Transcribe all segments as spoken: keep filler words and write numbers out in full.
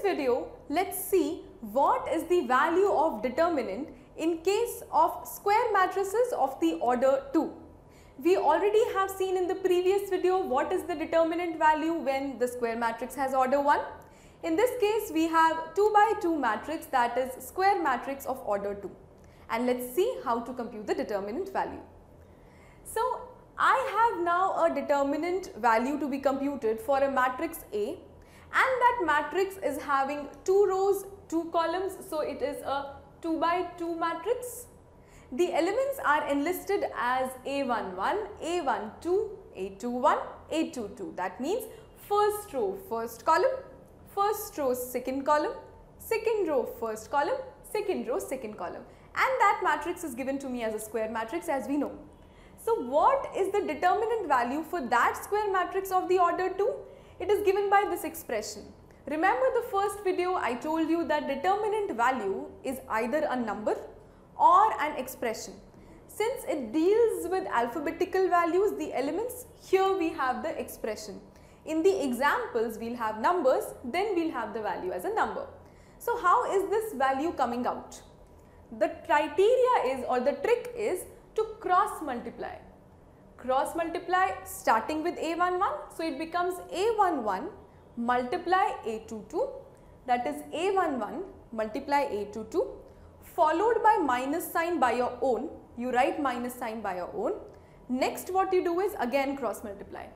this video, let's see what is the value of determinant in case of square matrices of the order two. We already have seen in the previous video what is the determinant value when the square matrix has order one. In this case, we have two by two matrix, that is square matrix of order two. And let's see how to compute the determinant value. So, I have now a determinant value to be computed for a matrix A, and that matrix is having two rows, two columns, so it is a two by two matrix. The elements are enlisted as A one one, A one two, A two one, A two two. That means first row first column, first row second column, second row first column, second row second column. And that matrix is given to me as a square matrix, as we know. So what is the determinant value for that square matrix of the order two? It is given by this expression. Remember the first video I told you that determinant value is either a number or an expression. Since it deals with alphabetical values, the elements, here we have the expression. In the examples we will have numbers, then we will have the value as a number. So how is this value coming out? The criteria is, or the trick is, to cross multiply. Cross multiply starting with A one one, so it becomes A one one multiply A two two, that is A one one multiply A two two. Followed by minus sign by your own, you write minus sign by your own. Next what you do is again cross multiply.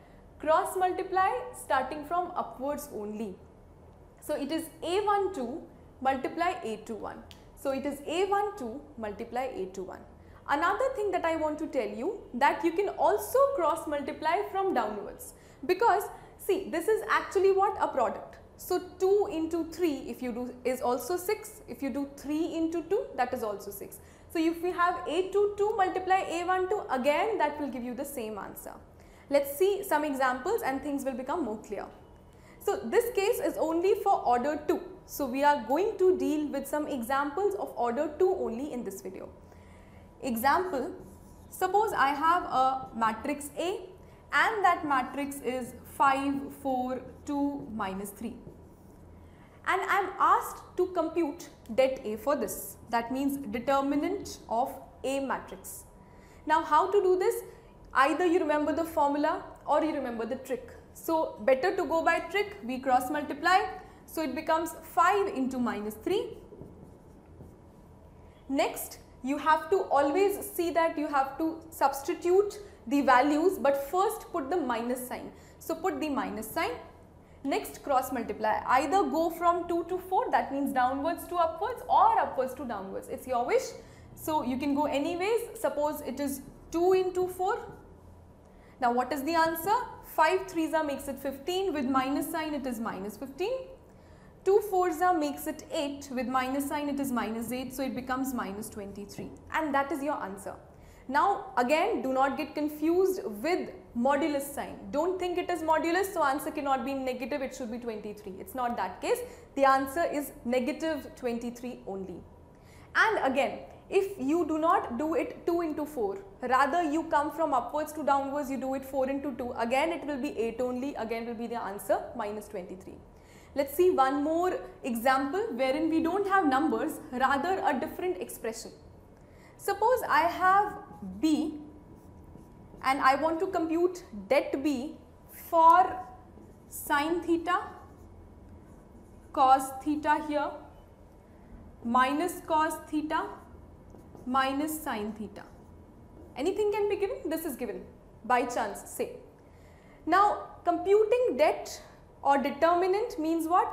Cross multiply starting from upwards only. So it is A one two multiply A two one. So it is A one two multiply A two one. Another thing that I want to tell you, that you can also cross multiply from downwards, because see, this is actually what, a product. So two into three, if you do, is also six. If you do three into two, that is also six. So if we have A two two multiply A one two, again that will give you the same answer. Let's see some examples and things will become more clear. So this case is only for order two. So we are going to deal with some examples of order two only in this video. Example, suppose I have a matrix A and that matrix is five, four, two, minus three. And I am asked to compute det A for this. That means determinant of A matrix. Now how to do this? Either you remember the formula or you remember the trick. So better to go by trick, we cross multiply. So it becomes five into minus three. Next, you have to always see that you have to substitute the values, but first put the minus sign. So put the minus sign. Next, cross multiply. Either go from two to four, that means downwards to upwards, or upwards to downwards. It's your wish. So you can go anyways. Suppose it is two into four. Now what is the answer? five threes makes it fifteen. With minus sign it is minus fifteen. two fours makes it eight. With minus sign it is minus eight. So it becomes minus twenty-three. And that is your answer. Now again, do not get confused with modulus sign. Don't think it is modulus, so answer cannot be negative, it should be twenty-three. It's not that case. The answer is negative twenty-three only. And again, if you do not do it two into four, rather you come from upwards to downwards, you do it four into two, again it will be eight only, again will be the answer minus twenty-three. Let's see one more example wherein we don't have numbers, rather a different expression. Suppose I have B and I want to compute det B for sin theta, cos theta here, minus cos theta, minus sin theta. Anything can be given, this is given by chance, say. Now computing det or determinant means what?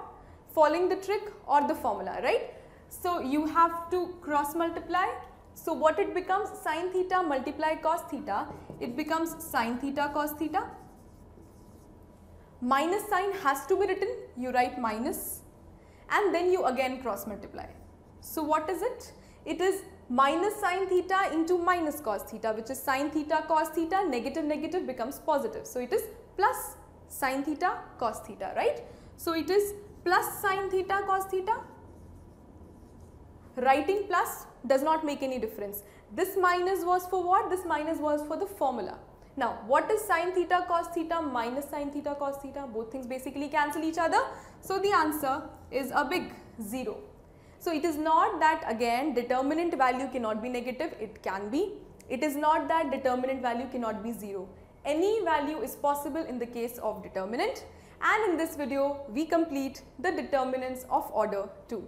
Following the trick or the formula, right? So you have to cross multiply. So what it becomes? Sin theta multiply cos theta, it becomes sin theta cos theta. Minus sign has to be written, you write minus and then you again cross multiply. So what is it? It is minus sin theta into minus cos theta, which is sin theta cos theta, negative negative becomes positive. So it is plus sin theta cos theta, right? So it is plus sin theta cos theta. Writing plus does not make any difference. This minus was for what? This minus was for the formula. Now, what is sin theta cos theta minus sin theta cos theta? Both things basically cancel each other. So the answer is a big zero. So it is not that again determinant value cannot be negative, it can be. It is not that determinant value cannot be zero. Any value is possible in the case of determinant, and in this video we complete the determinants of order two.